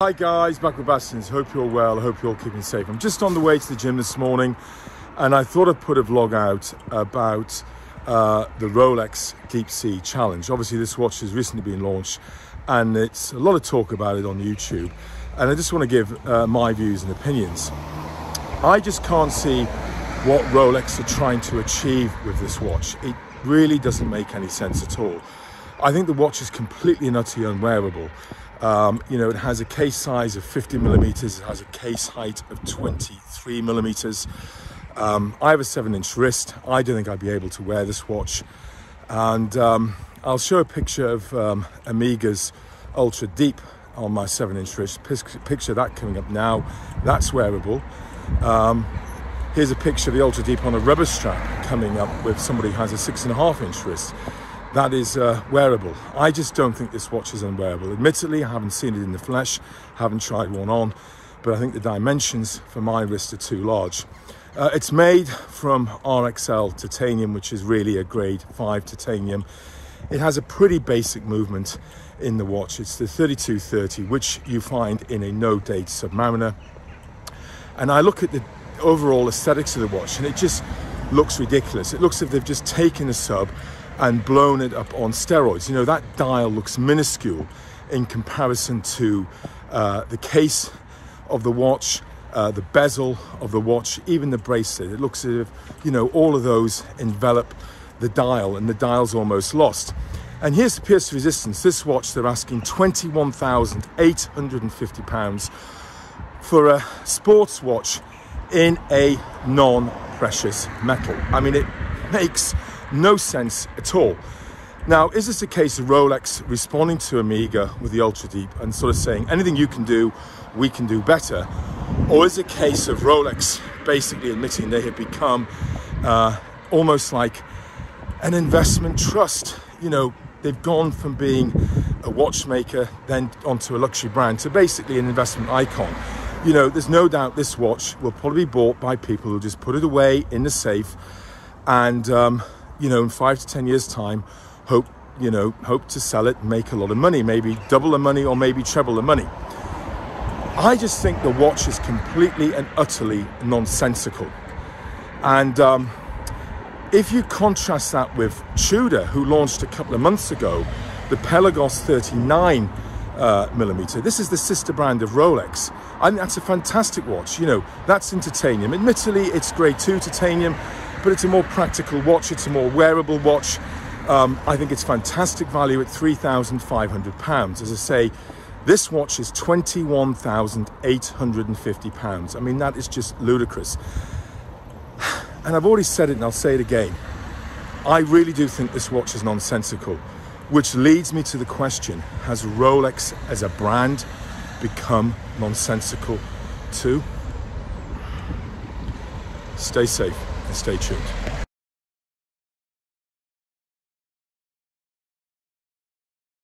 Hi guys, back with Bassington's. Hope you're well, hope you're keeping safe. I'm just on the way to the gym this morning and I thought I'd put a vlog out about the Rolex Deepsea Challenge. Obviously this watch has recently been launched and it's a lot of talk about it on YouTube. And I just want to give my views and opinions. I just can't see what Rolex are trying to achieve with this watch. It really doesn't make any sense at all. I think the watch is completely and utterly unwearable. You know, it has a case size of 50 millimeters. It has a case height of 23 millimeters. I have a 7-inch wrist. I don't think I'd be able to wear this watch. And I'll show a picture of Omega's Ultra Deep on my 7-inch wrist. Picture that coming up now. That's wearable. Here's a picture of the Ultra Deep on a rubber strap coming up with somebody who has a 6.5-inch wrist. That is wearable. I just don't think this watch is unwearable. Admittedly, I haven't seen it in the flesh, haven't tried one on, but I think the dimensions for my wrist are too large. It's made from RXL titanium, which is really a grade 5 titanium. It has a pretty basic movement in the watch. It's the 3230, which you find in a no-date Submariner. And I look at the overall aesthetics of the watch and it just looks ridiculous. It looks as if they've just taken a sub and blown it up on steroids. You know, that dial looks minuscule in comparison to the case of the watch, the bezel of the watch, even the bracelet. It looks as if, you know, all of those envelop the dial and the dial's almost lost. And here's the pierce resistance. This watch, they're asking £21,850 for a sports watch in a non-precious metal. I mean, it makes no sense at all. Now, is this a case of Rolex responding to Omega with the Ultra Deep and sort of saying, anything you can do, we can do better? Or is it a case of Rolex basically admitting they have become almost like an investment trust? You know, they've gone from being a watchmaker then onto a luxury brand to basically an investment icon. You know, there's no doubt this watch will probably be bought by people who just put it away in the safe and you know, in 5 to 10 years time, hope to sell it and make a lot of money, maybe double the money or maybe treble the money. I just think the watch is completely and utterly nonsensical. And if you contrast that with Tudor, who launched a couple of months ago, the Pelagos 39 millimeter. This is the sister brand of Rolex. I think that's a fantastic watch. You know, that's in titanium. Admittedly, it's grade 2 titanium, but it's a more practical watch, it's a more wearable watch. I think it's fantastic value at £3,500. As I say, this watch is £21,850. I mean, that is just ludicrous. And I've already said it and I'll say it again. I really do think this watch is nonsensical, which leads me to the question, has Rolex as a brand become nonsensical too? Stay safe and stay tuned.